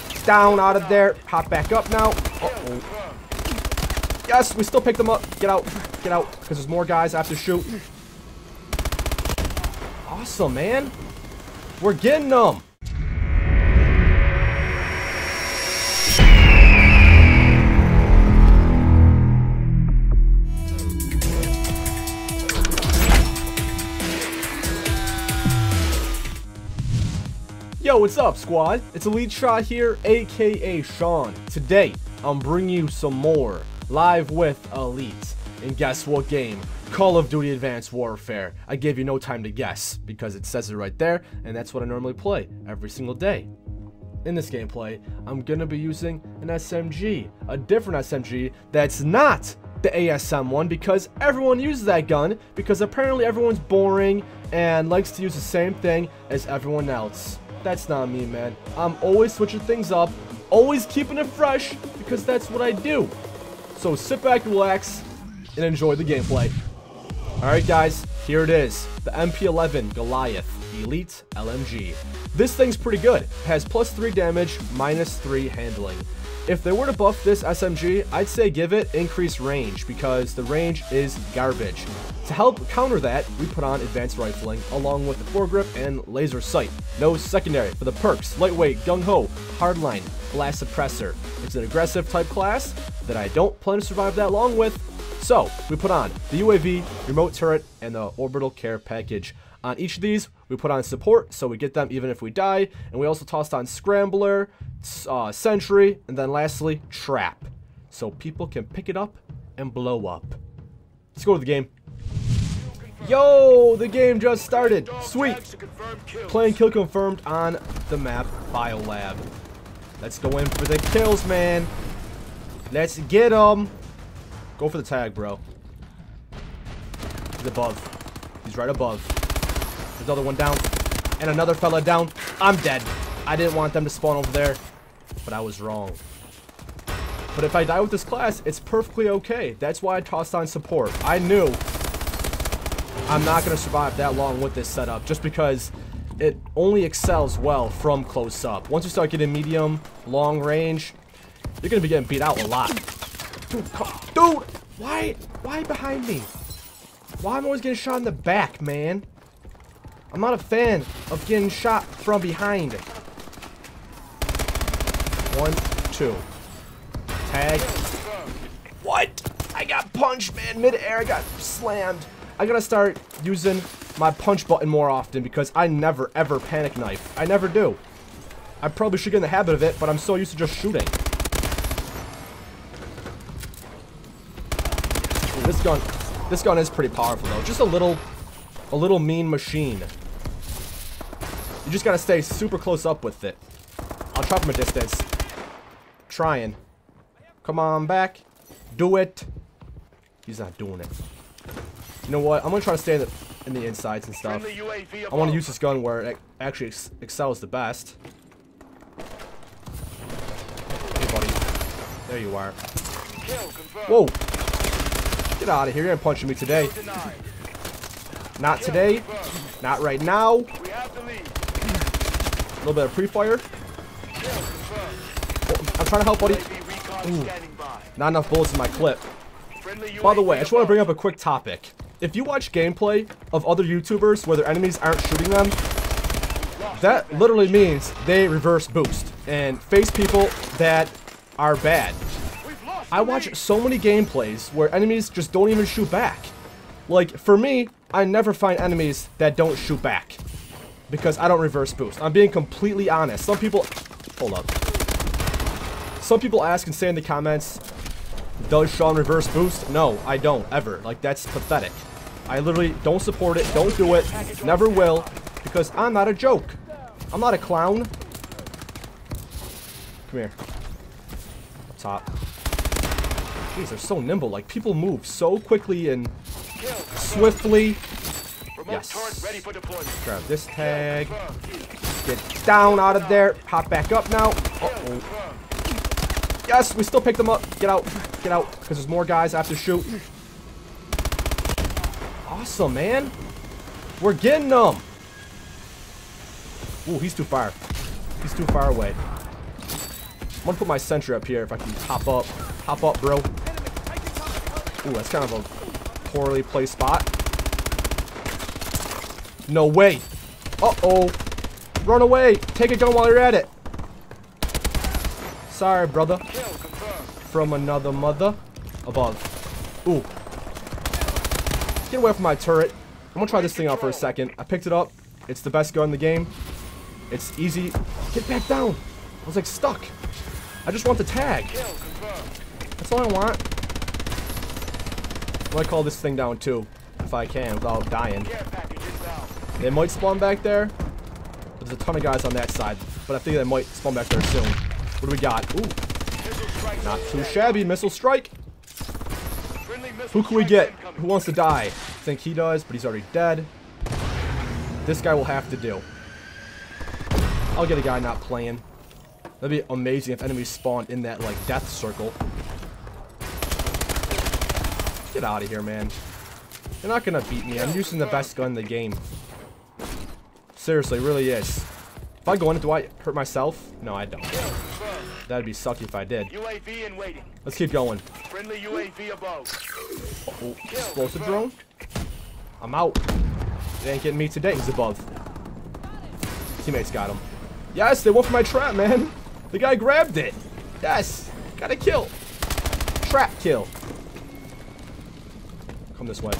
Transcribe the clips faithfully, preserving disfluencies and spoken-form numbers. He's down, out of there. Hop back up now. Uh-oh. Yes, we still picked them up. Get out. Get out. Because there's more guys I have to shoot. Awesome, man. We're getting them. Yo, what's up, squad? It's Elite Shot here, aka Sean. Today, I'm bringing you some more Live with Elite. And guess what game? Call of Duty Advanced Warfare. I gave you no time to guess because it says it right there, and that's what I normally play every single day. In this gameplay, I'm gonna be using an S M G, a different S M G that's not the A S M one, because everyone uses that gun because apparently everyone's boring and likes to use the same thing as everyone else. That's not me, man. I'm always switching things up, always keeping it fresh, because that's what I do. So sit back, relax, and enjoy the gameplay. Alright guys, here it is. The M P eleven Goliath Elite L M G. This thing's pretty good. It has plus three damage, minus three handling. If they were to buff this S M G, I'd say give it increased range, because the range is garbage. To help counter that, we put on Advanced Rifling, along with the Foregrip and Laser Sight. No secondary for the perks: Lightweight, Gung-Ho, Hardline, Blast Suppressor. It's an aggressive type class that I don't plan to survive that long with, so we put on the U A V, Remote Turret, and the Orbital Care Package. On each of these, we put on support, so we get them even if we die, and we also tossed on Scrambler, uh, Sentry, and then lastly, Trap, so people can pick it up and blow up. Let's go to the game. Yo, the game just started. Sweet. Playing Kill Confirmed on the map Biolab. Let's go in for the kills, man. Let's get them. Go for the tag, bro. He's above. He's right above. There's another one down. And another fella down. I'm dead. I didn't want them to spawn over there, but I was wrong. But if I die with this class, it's perfectly okay. That's why I tossed on support. I knew I'm not going to survive that long with this setup, just because it only excels well from close up. Once you start getting medium, long range, you're going to be getting beat out a lot. Dude, dude, why, why behind me? Why am I always getting shot in the back, man? I'm not a fan of getting shot from behind. One, two. Tag. What? I got punched, man. Mid-air, I got slammed. I gotta start using my punch button more often, because I never, ever panic knife. I never do. I probably should get in the habit of it, but I'm so used to just shooting. Ooh, this gun, this gun is pretty powerful, though. Just a little, a little mean machine. You just gotta stay super close up with it. I'll try from a distance. Trying. Come on back. Do it. He's not doing it. You know what? I'm gonna try to stay in the, in the insides and stuff. I want to use this gun where it actually ex excels the best. Hey, buddy. There you are. Whoa! Get out of here! You're punching me today. Not today. Not right now. A little bit of pre-fire. Oh, I'm trying to help, buddy. Ooh, not enough bullets in my clip. By the way, I just want to bring up a quick topic. If you watch gameplay of other YouTubers where their enemies aren't shooting them, that literally means they reverse boost and face people that are bad. I watch so many gameplays where enemies just don't even shoot back. Like, for me, I never find enemies that don't shoot back, because I don't reverse boost. I'm being completely honest. Some people... Hold up. Some people ask and say in the comments, does Sean reverse boost? No, I don't, ever. Like, that's pathetic. I literally don't support it, don't do it, never will, because I'm not a joke. I'm not a clown. Come here. Up top. Jeez, they're so nimble. Like, people move so quickly and swiftly. Yes. Grab this tag. Get down, out of there. Hop back up now. Uh-oh. Yes, we still picked them up. Get out. Get out. Because there's more guys I have to shoot. Awesome, man. We're getting them. Ooh, he's too far. He's too far away. I'm gonna put my sentry up here if I can hop up. Hop up, bro. Ooh, that's kind of a poorly placed spot. No way. Uh-oh. Run away. Take a gun while you're at it. Sorry, brother. From another mother. Above. Ooh. Get away from my turret. I'm gonna try this thing out for a second. I picked it up. It's the best gun in the game. It's easy. Get back down. I was like stuck. I just want the tag. That's all I want. I'm gonna call this thing down too, if I can, without dying. They might spawn back there. There's a ton of guys on that side, but I think they might spawn back there soon. What do we got? Ooh, not too shabby. Missile strike. Who can we get? Who wants to die? I think he does, but he's already dead. This guy will have to do. I'll get a guy not playing. That'd be amazing if enemies spawned in that, like, death circle. Get out of here, man. You're not gonna beat me. I'm using the best gun in the game. Seriously, it really is. If I go in it, do I hurt myself? No, I don't. That'd be sucky if I did. U A V in waiting. Let's keep going. Friendly U A V above. Uh oh, explosive drone? I'm out. It ain't getting me today. He's above. Teammates got him. Yes, they went for my trap, man. The guy grabbed it. Yes. Got a kill. Trap kill. Come this way.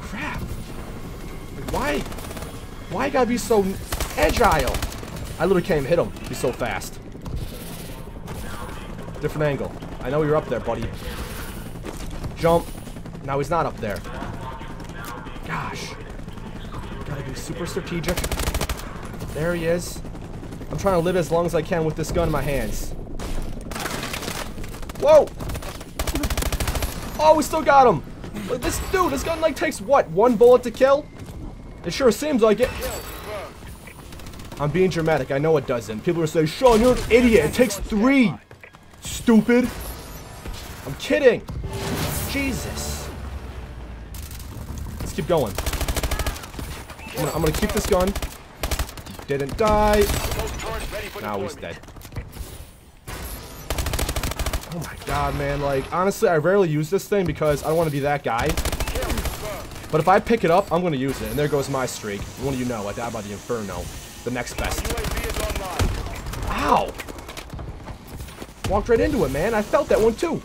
Crap. Why? Why gotta be so agile? I literally can't even hit him. He's so fast. Different angle. I know you're up there, buddy. Jump. Now he's not up there. Gosh. Gotta be super strategic. There he is. I'm trying to live as long as I can with this gun in my hands. Whoa! Oh, we still got him. But this dude, this gun like takes what? One bullet to kill? It sure seems like it. I'm being dramatic. I know it doesn't. People are saying, Sean, you're an idiot. It takes three. Stupid. I'm kidding. Jesus. Let's keep going. I'm gonna, I'm gonna keep this gun. Didn't die. Now he's dead. Oh my god, man. Like, honestly, I rarely use this thing because I don't want to be that guy. But if I pick it up, I'm going to use it. And there goes my streak. What do you know? I died by the Inferno. The next best. Ow! Walked right into it, man. I felt that one, too.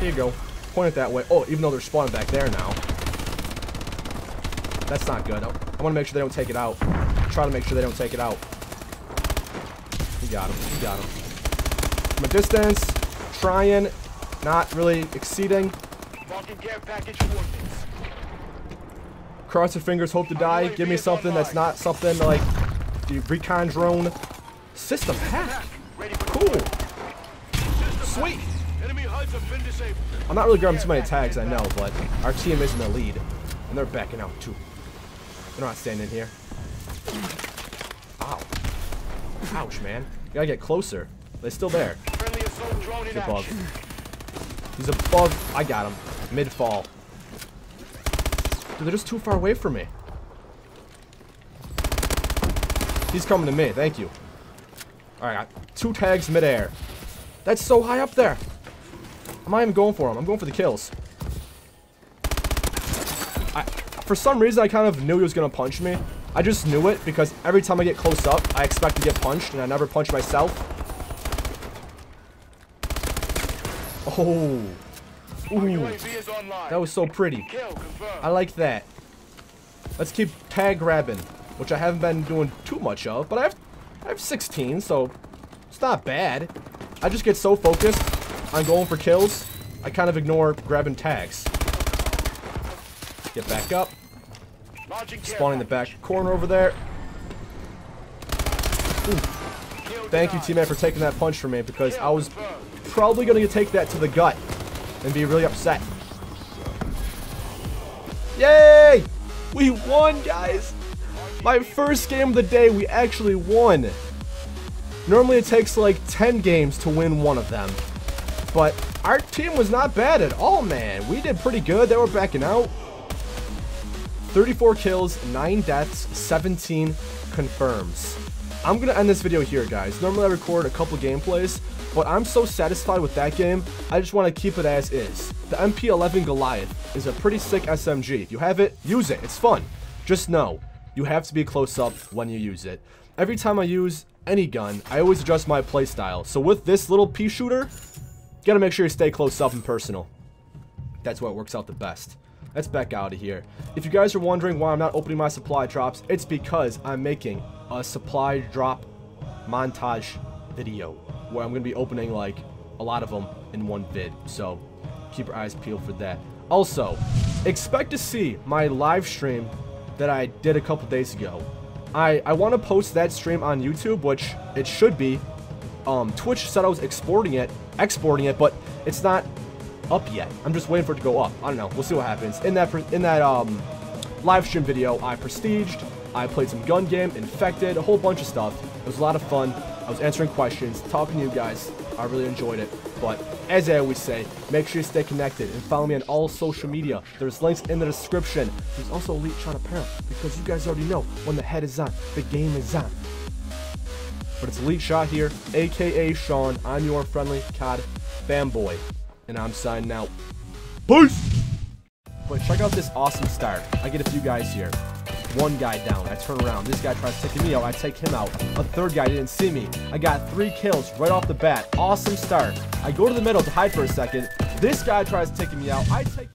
Here you go. Point it that way. Oh, even though they're spawning back there now. That's not good. I want to make sure they don't take it out. Try to make sure they don't take it out. You got him. You got him. From a distance. Trying. Not really exceeding. Cross your fingers, hope to die. Give me something that's not something like the recon drone system hack. Cool. Sweet. I'm not really grabbing too many tags, I know, but our team is in the lead. And they're backing out too. They're not standing here. Ow. Ouch, man. You gotta get closer. They're still there. He's above. He's above. I got him. Mid-fall. Dude, they're just too far away from me. He's coming to me. Thank you. All right, got two tags mid-air. That's so high up there. I'm not even going for him. I'm going for the kills. I, for some reason, I kind of knew he was going to punch me. I just knew it because every time I get close up, I expect to get punched, and I never punch myself. Oh. Ooh, that was so pretty. I like that. Let's keep tag grabbing, which I haven't been doing too much of, but I have, I have sixteen, so it's not bad. I just get so focused on going for kills, I kind of ignore grabbing tags. Get back up. Spawning the back corner over there. Ooh. Thank you, teammate, for taking that punch from me, because I was probably going to take that to the gut and be really upset. Yay! We won, guys! My first game of the day, we actually won. Normally it takes like ten games to win one of them. But our team was not bad at all, man. We did pretty good. They were backing out. thirty-four kills, nine deaths, seventeen confirms. I'm gonna end this video here, guys. Normally I record a couple gameplays, but I'm so satisfied with that game, I just want to keep it as is. The M P eleven Goliath is a pretty sick S M G. If you have it, use it. It's fun. Just know, you have to be close up when you use it. Every time I use any gun, I always adjust my playstyle. So with this little pea shooter, you gotta make sure you stay close up and personal. That's where it works out the best. Let's back out of here. If you guys are wondering why I'm not opening my supply drops, it's because I'm making a supply drop montage video where I'm gonna be opening like a lot of them in one vid. So keep your eyes peeled for that. Also, expect to see my live stream that I did a couple days ago. I, I want to post that stream on YouTube, which it should be. Um, Twitch said I was exporting it, exporting it, but it's not up yet. I'm just waiting for it to go up. I don't know. We'll see what happens. In that in that um, live stream video, I prestiged. I played some gun game, infected, a whole bunch of stuff. It was a lot of fun. I was answering questions, talking to you guys. I really enjoyed it. But as I always say, make sure you stay connected and follow me on all social media. There's links in the description. There's also Elite Shot Apparel because you guys already know when the head is on, the game is on. But it's Elite Shot here, aka Sean. I'm your friendly C O D fanboy, and I'm signing out. Peace! But check out this awesome start. I get a few guys here. One guy down, I turn around, this guy tries taking me out, I take him out, a third guy didn't see me, I got three kills right off the bat, awesome start, I go to the middle to hide for a second, this guy tries taking me out, I take...